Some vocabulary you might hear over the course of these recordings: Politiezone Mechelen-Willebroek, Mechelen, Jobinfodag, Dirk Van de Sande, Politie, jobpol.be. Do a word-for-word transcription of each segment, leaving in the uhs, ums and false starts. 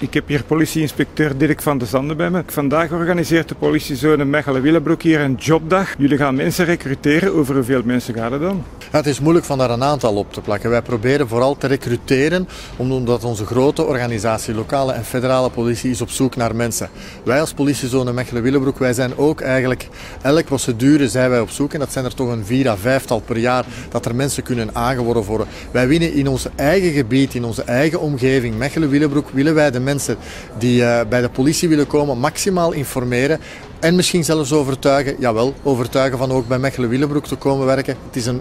Ik heb hier politieinspecteur Dirk Van de Sande bij me. Vandaag organiseert de politiezone Mechelen-Willebroek hier een jobdag. Jullie gaan mensen recruteren. Over hoeveel mensen gaat het dan? Ja, het is moeilijk om daar een aantal op te plakken. Wij proberen vooral te recruteren, omdat onze grote organisatie, lokale en federale politie, is op zoek naar mensen. Wij als politiezone Mechelen-Willebroek, wij zijn ook eigenlijk, elke procedure zijn wij op zoek. En dat zijn er toch een vier à vijftal per jaar dat er mensen kunnen aangeworven worden. Wij winnen in ons eigen gebied, in onze eigen omgeving, Mechelen-Willebroek, willen wij de mensen mensen die bij de politie willen komen maximaal informeren en misschien zelfs overtuigen, jawel, overtuigen van ook bij Mechelen-Willebroek te komen werken. Het is een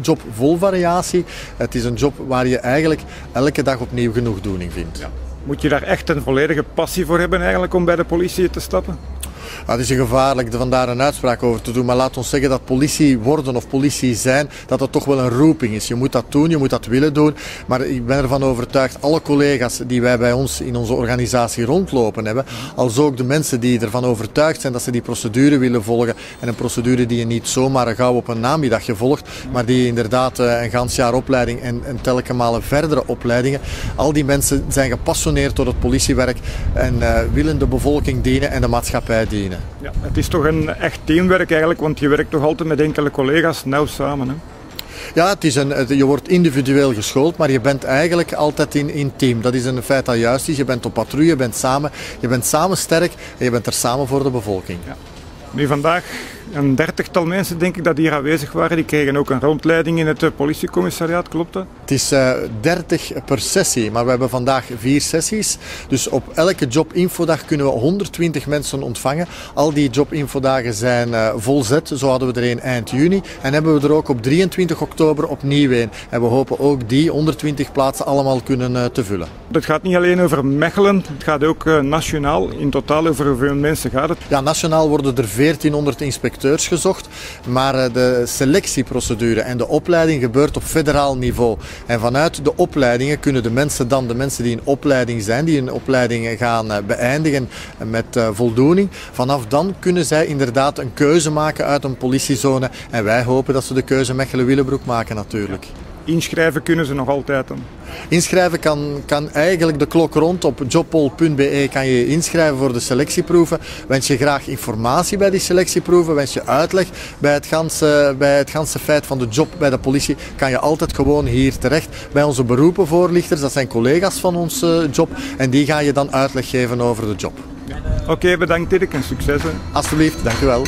job vol variatie, het is een job waar je eigenlijk elke dag opnieuw genoegdoening vindt. Ja. Moet je daar echt een volledige passie voor hebben eigenlijk om bij de politie te stappen? Het is gevaarlijk om daar een uitspraak over te doen, maar laat ons zeggen dat politie worden of politie zijn, dat dat toch wel een roeping is. Je moet dat doen, je moet dat willen doen, maar ik ben ervan overtuigd, alle collega's die wij bij ons in onze organisatie rondlopen hebben, als ook de mensen die ervan overtuigd zijn dat ze die procedure willen volgen, en een procedure die je niet zomaar gauw op een namiddagje volgt, maar die inderdaad een gans jaar opleiding en, en telkens malen verdere opleidingen, al die mensen zijn gepassioneerd door het politiewerk en uh, willen de bevolking dienen en de maatschappij dienen. Ja, het is toch een echt teamwerk eigenlijk, want je werkt toch altijd met enkele collega's nauw samen, hè? Ja, het is een, je wordt individueel geschoold, maar je bent eigenlijk altijd in, in team. Dat is een feit dat juist is. Je bent op patrouille, je bent samen, je bent samen sterk en je bent er samen voor de bevolking. Ja. Nu vandaag een dertigtal mensen denk ik dat hier aanwezig waren. Die kregen ook een rondleiding in het politiecommissariaat, klopt dat? Het is uh, dertig per sessie, maar we hebben vandaag vier sessies. Dus op elke jobinfodag kunnen we honderdtwintig mensen ontvangen. Al die jobinfodagen zijn uh, volzet, zo hadden we er een eind juni. En hebben we er ook op drieëntwintig oktober opnieuw een. En we hopen ook die honderdtwintig plaatsen allemaal kunnen uh, te vullen. Het gaat niet alleen over Mechelen, het gaat ook uh, nationaal. In totaal over hoeveel mensen gaat het? Ja, nationaal worden er veertienhonderd inspecteurs gezocht, maar de selectieprocedure en de opleiding gebeurt op federaal niveau. En vanuit de opleidingen kunnen de mensen dan, de mensen die in opleiding zijn, die hun opleiding gaan beëindigen met voldoening, vanaf dan kunnen zij inderdaad een keuze maken uit een politiezone. En wij hopen dat ze de keuze Mechelen-Willebroek maken natuurlijk. Inschrijven kunnen ze nog altijd dan? Inschrijven kan, kan eigenlijk de klok rond. Op jobpol punt be kan je je inschrijven voor de selectieproeven. Wens je graag informatie bij die selectieproeven, wens je uitleg bij het ganse, bij het ganse feit van de job bij de politie, kan je altijd gewoon hier terecht bij onze beroepenvoorlichters. Dat zijn collega's van onze job en die gaan je dan uitleg geven over de job. Ja. Oké, okay, bedankt Dirk en succes. Hè. Alsjeblieft, dankjewel.